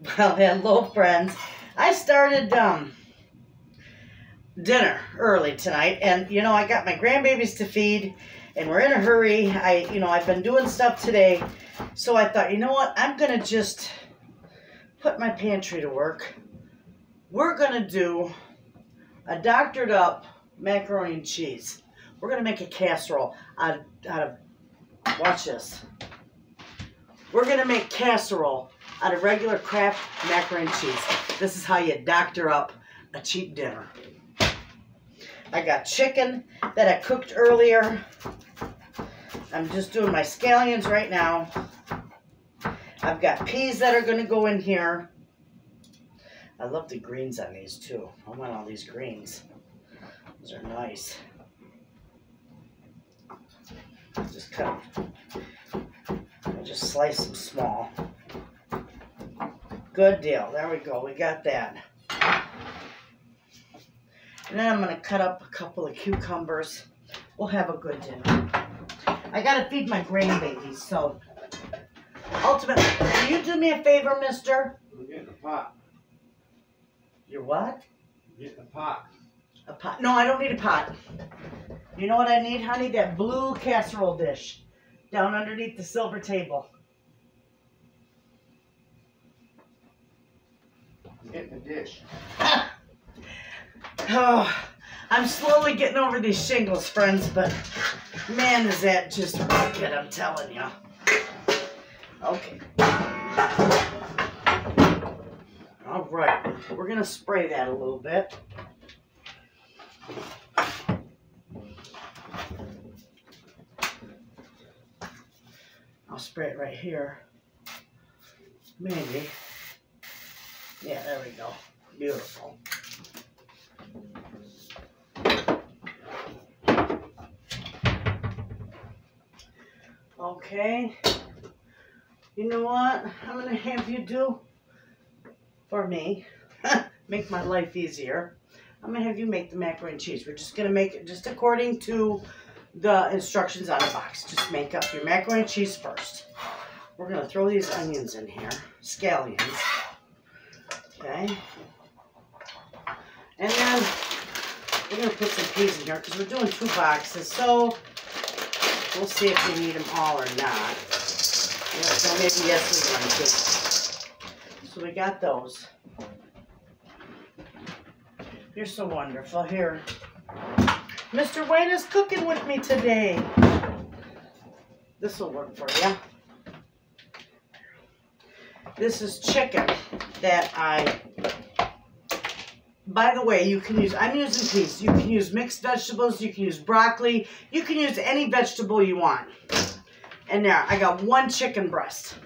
Well, hello friends. I started dinner early tonight, and you know, I got my grandbabies to feed and we're in a hurry. I've been doing stuff today, so I thought, you know what, I'm gonna just put my pantry to work. We're gonna do a doctored up macaroni and cheese. We're gonna make a casserole out of, watch this. We're gonna make casserole out of regular Kraft macaroni and cheese. This is how you doctor up a cheap dinner. I got chicken that I cooked earlier. I'm just doing my scallions right now. I've got peas that are gonna go in here. I love the greens on these too. I want all these greens. Those are nice. Just cut them. I'll just slice them small. Good deal. There we go. We got that. And then I'm going to cut up a couple of cucumbers. We'll have a good dinner. I got to feed my grandbabies, so ultimately, can you do me a favor, mister? We're getting a pot. You're what? You're getting a pot. A pot? No, I don't need a pot. You know what I need, honey? That blue casserole dish down underneath the silver table. I'm getting a dish. Oh, I'm slowly getting over these shingles, friends, but man, is that just wicked, I'm telling you. Okay. All right, we're going to spray that a little bit. I'll spray it right here. Maybe. Yeah, there we go. Beautiful. Okay, you know what I'm going to have you do for me, make my life easier. I'm going to have you make the macaroni and cheese. We're just going to make it just according to the instructions on the box. Just make up your macaroni and cheese first. We're going to throw these onions in here, scallions, okay? And then we're going to put some peas in here because we're doing 2 boxes, so we'll see if we need them all or not. Yeah, so maybe yes, we do. So we got those. You're so wonderful. Here, Mr. Wayne is cooking with me today. This will work for you. This is chicken that I... By the way, you can use, I'm using peas. You can use mixed vegetables. You can use broccoli. You can use any vegetable you want. And there, I got 1 chicken breast.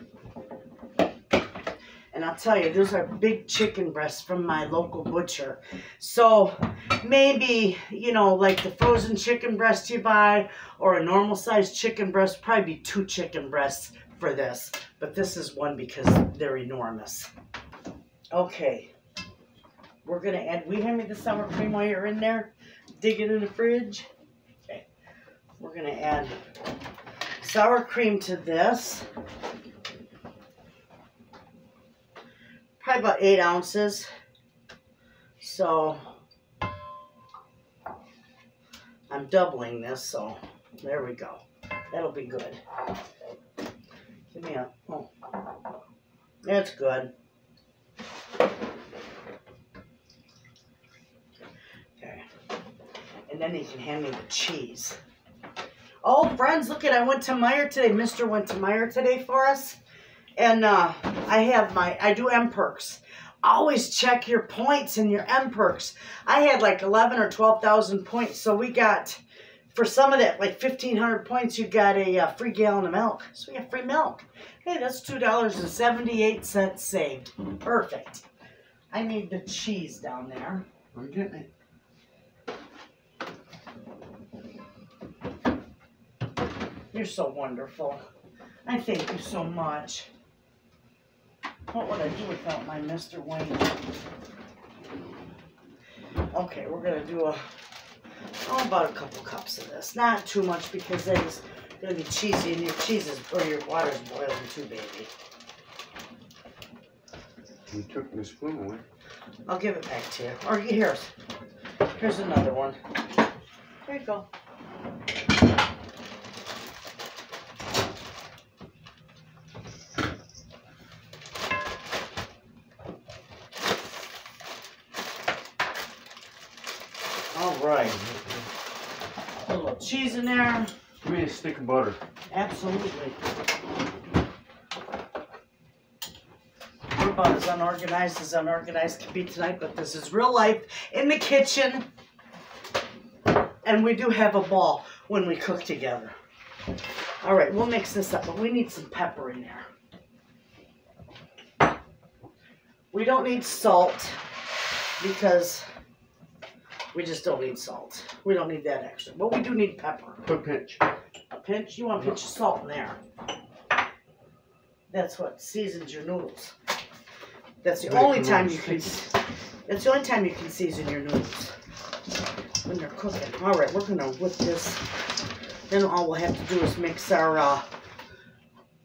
And I'll tell you, those are big chicken breasts from my local butcher. So maybe, you know, like the frozen chicken breast you buy or a normal sized chicken breast, probably be 2 chicken breasts for this. But this is 1 because they're enormous. Okay. We're going to add, will you hand me the sour cream while you're in there? Dig it in the fridge. Okay. We're going to add sour cream to this. Probably about 8 ounces. So, I'm doubling this, so there we go. That'll be good. Give me a, oh, that's good. And then he can hand me the cheese. Oh, friends, look at, I went to Meijer today. Mr. went to Meijer today for us. And I do M perks. Always check your points and your M perks. I had like 11 or 12,000 points. So we got, for some of that, like 1,500 points, you got a free gallon of milk. So we got free milk. Hey, that's $2.78 saved. Perfect. I need the cheese down there. I'm getting it. You're so wonderful. I thank you so much. What would I do without my Mr. Wayne? Okay, we're going to do about a couple cups of this. Not too much because then it's going to be cheesy and your cheese is, or your water's boiling too, baby. You took my spoon away. I'll give it back to you. Or here's. Here's another one. There you go. Alright. A little cheese in there. Give me a stick of butter. Absolutely. We're about as unorganized can be tonight, but this is real life in the kitchen. And we do have a ball when we cook together. Alright, we'll mix this up, but we need some pepper in there. We don't need salt because we just don't need salt. We don't need that extra, but we do need pepper. A pinch. A pinch? You want a pinch of salt in there. That's what seasons your noodles. That's the only time you can. That's the only time you can season your noodles when they're cooking. All right, we're gonna whip this. Then all we'll have to do is mix our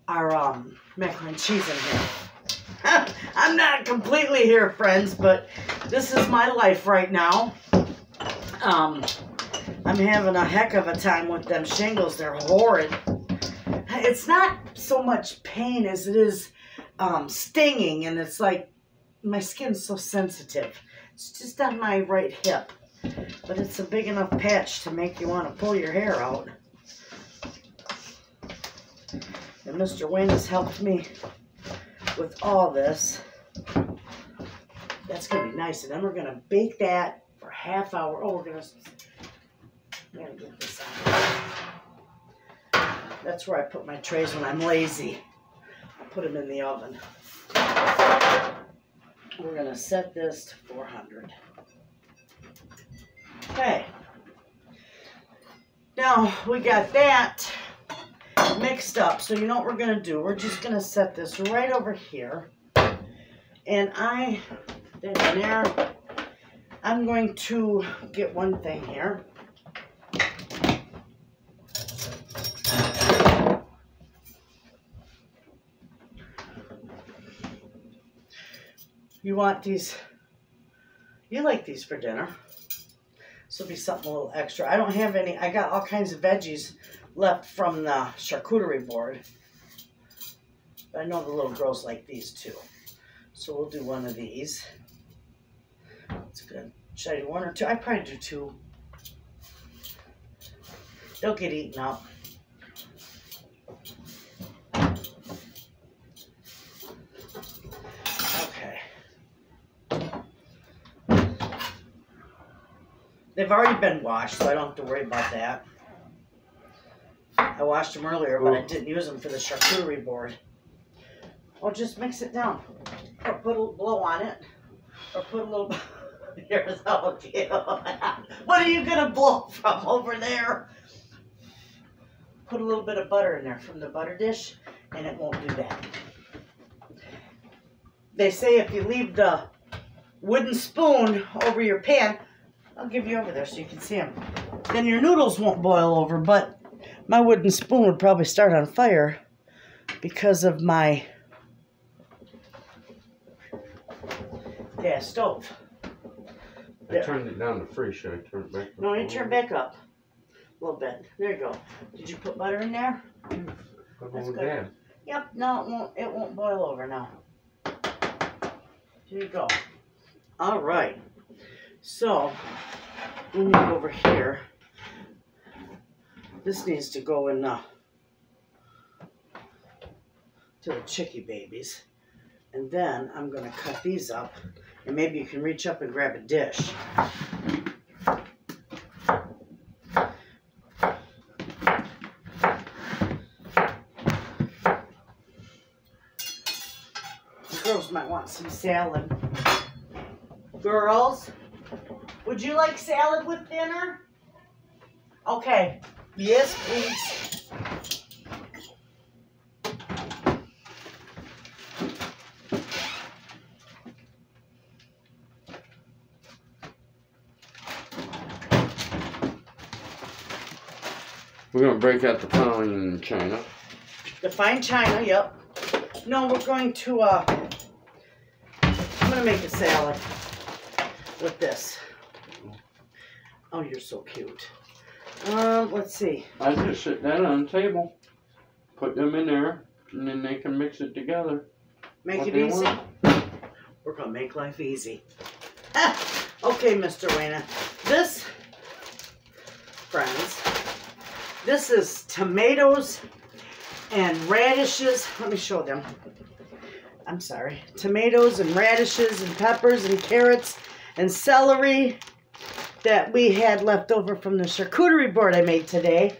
macaroni and cheese in here. I'm not completely here, friends, but this is my life right now. I'm having a heck of a time with them shingles. They're horrid. It's not so much pain as it is stinging, and it's like my skin's so sensitive. It's just on my right hip, but it's a big enough patch to make you want to pull your hair out. And Mr. Wayne has helped me with all this. That's gonna be nice, and then we're gonna bake that for half hour. Oh, we're gonna get this out. That's where I put my trays when I'm lazy. I put them in the oven. We're gonna set this to 400. Okay. Now we got that mixed up, so you know what we're gonna do. We're just gonna set this right over here, and I'm going to get one thing here. You want these? You like these for dinner? This will be something a little extra. I don't have any. I got all kinds of veggies left from the charcuterie board. But I know the little girls like these too. So we'll do one of these. That's good. Should I do one or two? I probably do two. They'll get eaten up. Okay. They've already been washed, so I don't have to worry about that. I washed them earlier, but I didn't use them for the charcuterie board. Or just mix it down. Or put a little blow on it. Or put a little... Here's all of you. What are you going to blow from over there? Put a little bit of butter in there from the butter dish, and it won't do that. They say if you leave the wooden spoon over your pan... I'll give you over there so you can see them. Then your noodles won't boil over, but... my wooden spoon would probably start on fire because of my gas stove. I turned it down to free. Should I turn it back up? No, you turn back up a little bit. There you go. Did you put butter in there? That's good. Yep. No, it won't boil over now. There you go. All right. So we need over here. This needs to go in to the chicky babies. And then I'm going to cut these up. And maybe you can reach up and grab a dish. The girls might want some salad. Girls, would you like salad with dinner? Okay. Yes, please. We're going to break out the fine china. The fine china, yep. No, we're going to make a salad with this. Oh, you're so cute. Let's see. I just sit that on the table, put them in there, and then they can mix it together. Make it easy. We're gonna make life easy. Ah, okay, Mr. Wayna. This, friends, this is tomatoes and radishes. Let me show them. I'm sorry. Tomatoes and radishes and peppers and carrots and celery that we had left over from the charcuterie board I made today.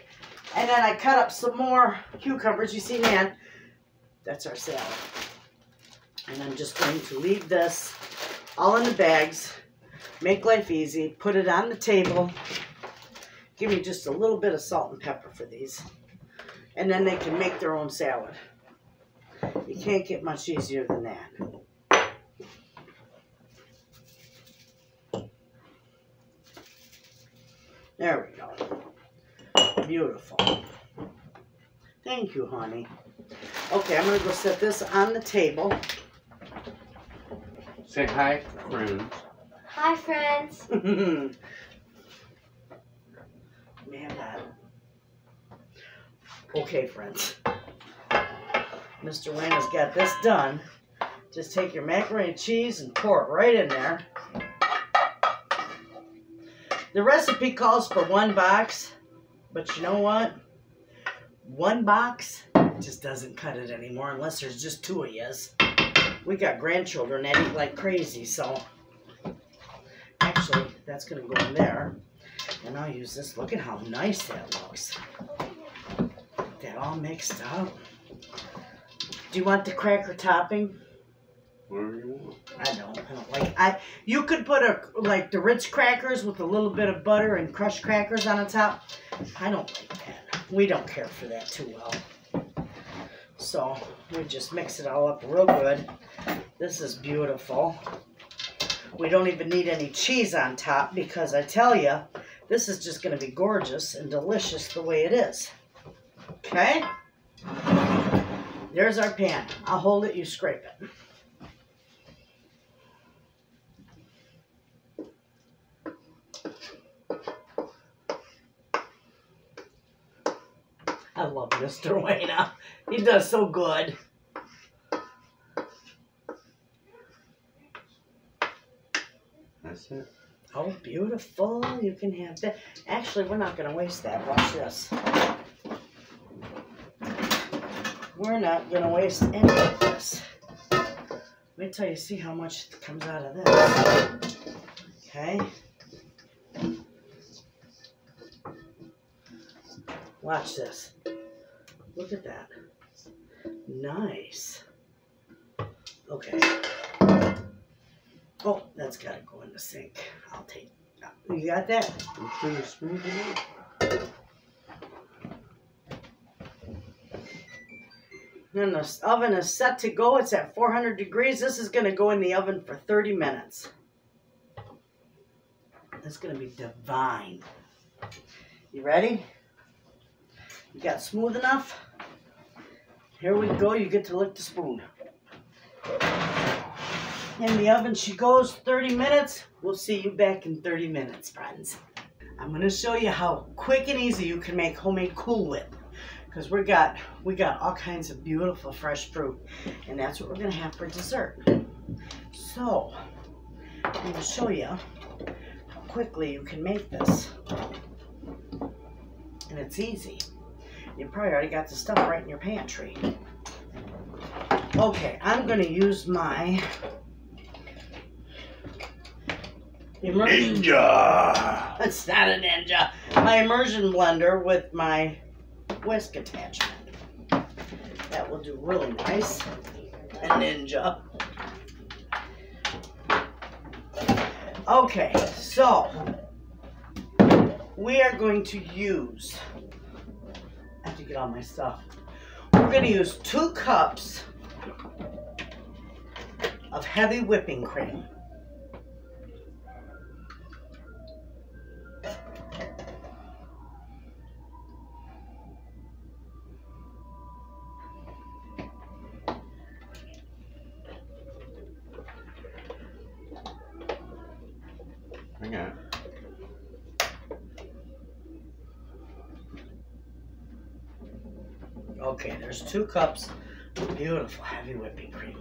And then I cut up some more cucumbers. You see, man, that's our salad. And I'm just going to leave this all in the bags, make life easy, put it on the table. Give me just a little bit of salt and pepper for these. And then they can make their own salad. You can't get much easier than that. There we go. Beautiful. Thank you, honey. Okay, I'm going to go set this on the table. Say hi, friends. Hi, friends. Man, okay, friends. Mr. Wayne has got this done. Just take your macaroni and cheese and pour it right in there. The recipe calls for one box, but you know what? One box just doesn't cut it anymore unless there's just two of yous. We got grandchildren that eat like crazy, so actually that's gonna go in there. And I'll use this. Look at how nice that looks. Get that all mixed up. Do you want the cracker topping? Whatever you want. I don't like. You could put like the Ritz crackers with a little bit of butter and crushed crackers on the top. I don't like that. We don't care for that too well. So we just mix it all up real good. This is beautiful. We don't even need any cheese on top because I tell you, this is just going to be gorgeous and delicious the way it is. Okay. There's our pan. I'll hold it, you scrape it. I love Mr. Wayna. He does so good. That's it. Oh, beautiful. You can have that. Actually, we're not going to waste that. Watch this. We're not going to waste any of this. Let me tell you, see how much comes out of this. Okay. Watch this. Look at that. Nice. Okay. Oh, that's got to go in the sink. I'll take that. You got that? And the oven is set to go. It's at 400 degrees. This is going to go in the oven for 30 minutes. It's going to be divine. You ready? You got smooth enough? Here we go. You get to lick the spoon. In the oven she goes, 30 minutes. We'll see you back in 30 minutes, friends. I'm going to show you how quick and easy you can make homemade Cool Whip. Because we got all kinds of beautiful fresh fruit. And that's what we're going to have for dessert. So, I'm going to show you how quickly you can make this. And it's easy. You probably already got the stuff right in your pantry. Okay, I'm going to use my immersion. Ninja! It's not a Ninja. My immersion blender with my whisk attachment. That will do really nice. A Ninja. Okay, so we are going to use, I have to get all my stuff. We're going to use 2 cups of heavy whipping cream. Hang on. Okay, there's 2 cups of beautiful heavy whipping cream.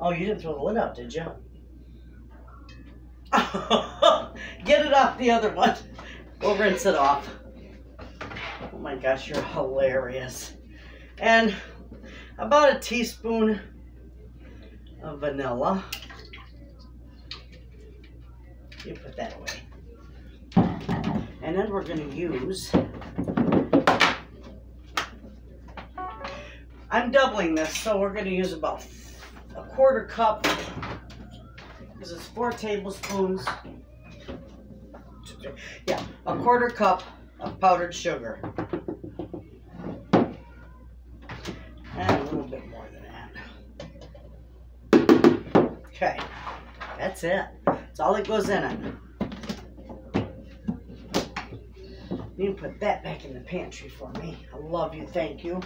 Oh, you didn't throw the lid out, did you? Get it off the other one. We'll rinse it off. Oh my gosh, you're hilarious. And about 1 teaspoon of vanilla. You put that away. And then we're going to use... I'm doubling this, so we're going to use about 1/4 cup, because it's 4 tablespoons. Yeah, 1/4 cup of powdered sugar. And a little bit more than that. Okay, that's it. That's all that goes in it. You can put that back in the pantry for me. I love you, thank you.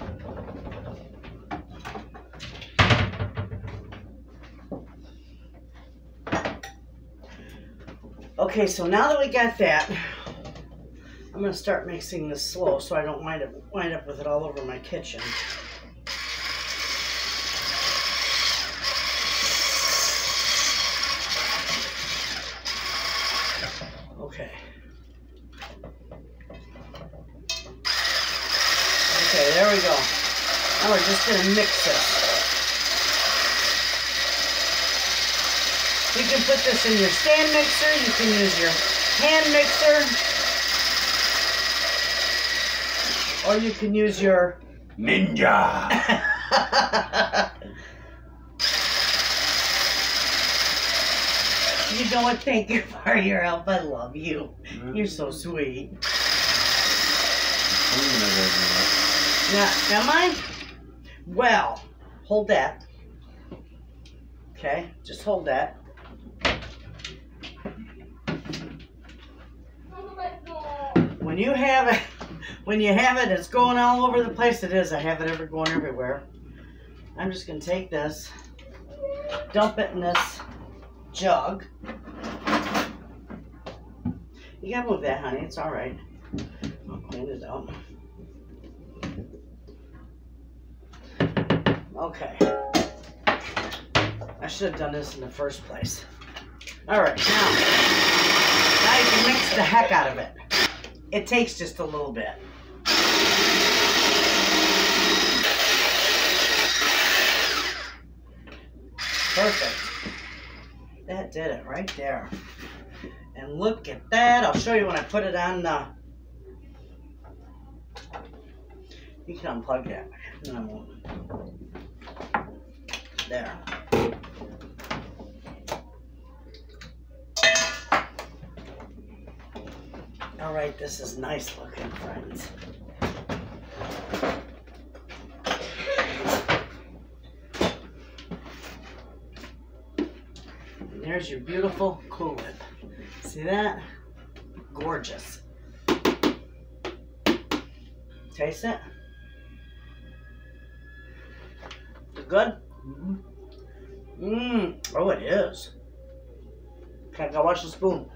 Okay, so now that we got that, I'm going to start mixing this slow so I don't wind up with it all over my kitchen. Okay. Okay, there we go. Now we're just going to mix this. You can put this in your stand mixer. You can use your hand mixer. Or you can use your... Ninja! You know what? Thank you for your help. I love you. You're so sweet. Now, am I? Well, hold that. Okay, just hold that. When you have it, it's going all over the place. It is. I have it going everywhere. I'm just going to take this, dump it in this jug. You gotta move that, honey. It's all right. I'll clean it up. Okay. I should have done this in the first place. All right, now you can mix the heck out of it. It takes just a little bit. Perfect. That did it right there. And look at that. I'll show you when I put it on the... You can unplug that. No, I won't. There. All right, this is nice looking, friends. And there's your beautiful Cool Whip. See that? Gorgeous. Taste it? Good? Mmm. Oh, it is. Okay, I gotta wash the spoon.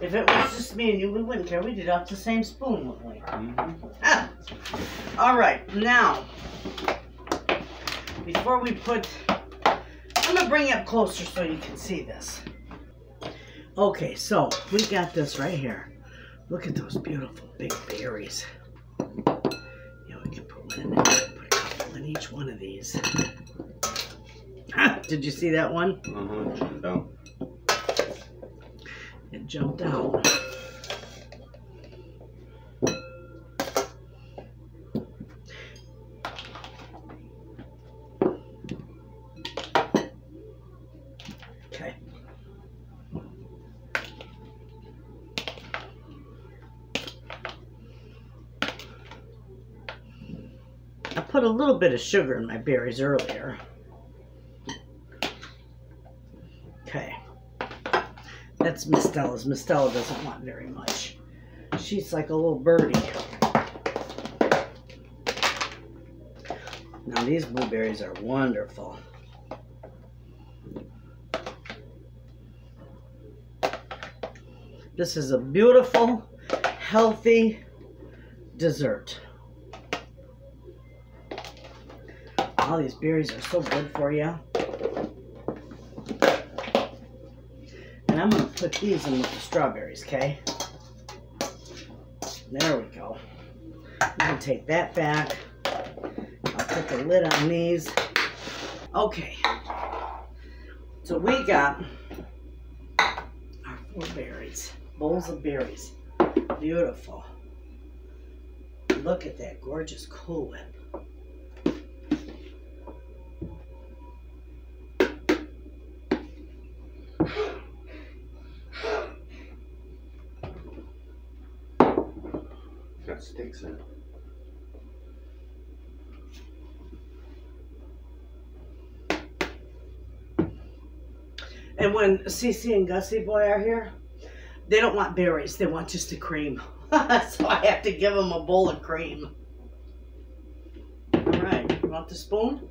If it was just me and you, we wouldn't care. We did off the same spoon, wouldn't we? Mm-hmm. Ah. All right, now, before we put, I'm gonna bring it up closer so you can see this. Okay, so we got this right here. Look at those beautiful big berries. Yeah, we can put one in there. Put a couple in each one of these. Ah, did you see that one? Uh-huh. It jumped out. Okay. I put a little bit of sugar in my berries earlier. Okay. That's Miss Stella's. Miss Stella doesn't want very much. She's like a little birdie. Now these blueberries are wonderful. This is a beautiful, healthy dessert. All these berries are so good for you. And I'm going to put these in with the strawberries, okay? There we go. I'm going to take that back. I'll put the lid on these. Okay. So we got our 4 berries. Bowls of berries. Beautiful. Look at that gorgeous Cool Whip. Got sticks in it. And when Cece and Gussie Boy are here, they don't want berries. They want just the cream. So I have to give them a bowl of cream. All right. You want the spoon?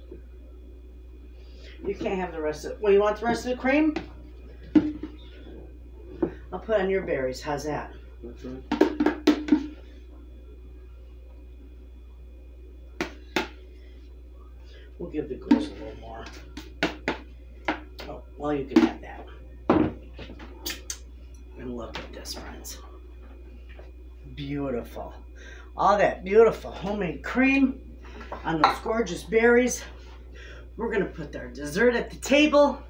You can't have the rest of it. Well, you want the rest of the cream? I'll put on your berries. How's that? That's right. We'll give the girls a little more. Oh, well, you can have that. And look at this, friends. Beautiful. All that beautiful homemade cream on those gorgeous berries. We're going to put our dessert at the table.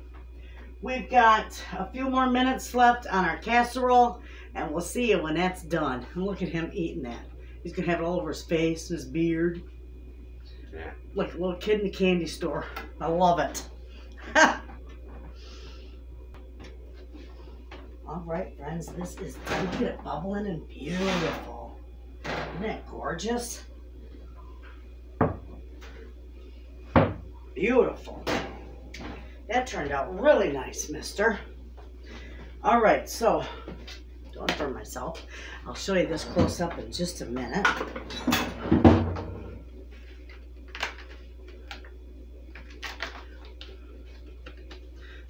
We've got a few more minutes left on our casserole, and we'll see you when that's done. And look at him eating that. He's going to have it all over his face and his beard. Yeah. Like a little kid in the candy store. I love it. All right, friends, this is, look at it bubbling and beautiful. Isn't that gorgeous? Beautiful. That turned out really nice, mister. All right, so, don't burn myself. I'll show you this close up in just a minute.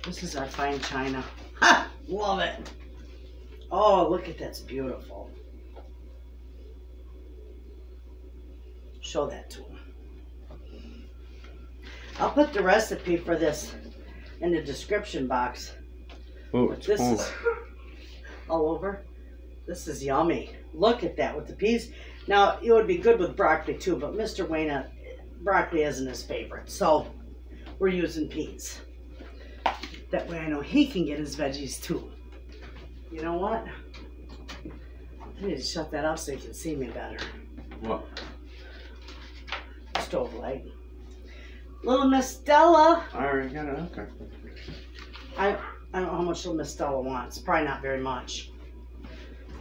This is our fine china. Ha! Love it. Oh, look at that's beautiful. Show that to him. I'll put the recipe for this in the description box. Oh, it's this is all over. This is yummy. Look at that with the peas. Now, it would be good with broccoli too, but Mr. Wayne, broccoli isn't his favorite, so we're using peas. That way I know he can get his veggies too. You know what? I need to shut that off so you can see me better. What? Stove light. Little Miss Stella. I already got it. Okay. I don't know how much little Miss Stella wants. Probably not very much.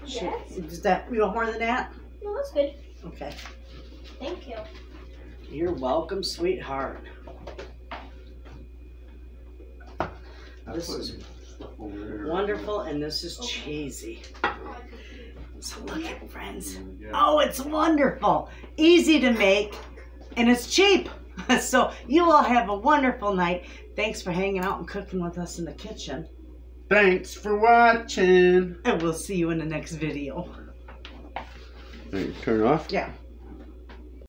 Yes. Is that, you want more than that? No, that's good. Okay. Thank you. You're welcome, sweetheart. This is wonderful, and this is cheesy. So look at it, friends. Oh, it's wonderful. Easy to make, and it's cheap. So you all have a wonderful night. Thanks for hanging out and cooking with us in the kitchen. Thanks for watching. And we'll see you in the next video. Turn off? Yeah.